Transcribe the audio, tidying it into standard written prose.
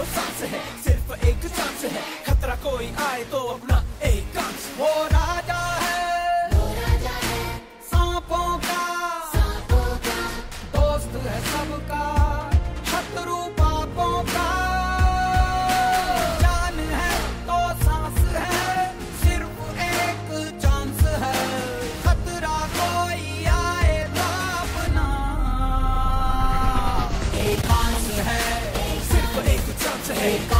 तो सांस है, सिर्फ एक चांस है, खतरा कोई आए तो अपना एक कांस। वो राजा है सांपों का, दोस्त है सबका, शत्रु पापों का। जान है तो सांस है, सिर्फ एक चांस है, खतरा कोई आए तो अपना एक कांस है, सिर्फ एक चांस है।